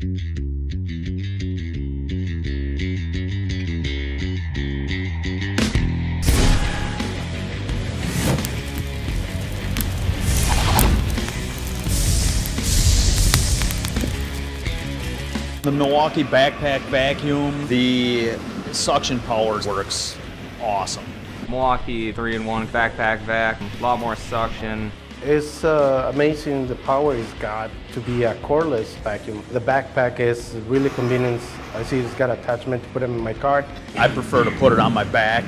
The Milwaukee backpack vacuum, the suction power works awesome. Milwaukee 3-in-1 backpack vac, a lot more suction. It's amazing the power it's got to be a cordless vacuum. The backpack is really convenient. I see it's got attachment to put it in my car. I prefer to put it on my back,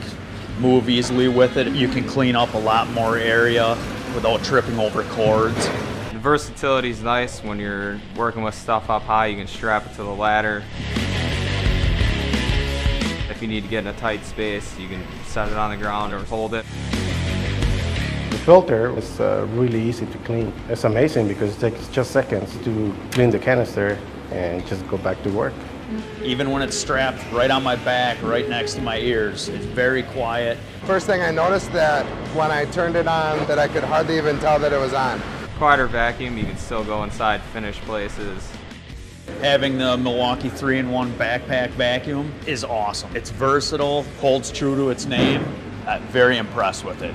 move easily with it. You can clean up a lot more area without tripping over cords. The versatility is nice. When you're working with stuff up high, you can strap it to the ladder. If you need to get in a tight space, you can set it on the ground or hold it. The filter is really easy to clean. It's amazing because it takes just seconds to clean the canister and just go back to work. Even when it's strapped right on my back, right next to my ears, it's very quiet. First thing I noticed that when I turned it on, that I could hardly even tell that it was on. Quieter vacuum, you can still go inside finished places. Having the Milwaukee 3-in-1 backpack vacuum is awesome. It's versatile, holds true to its name. I'm very impressed with it.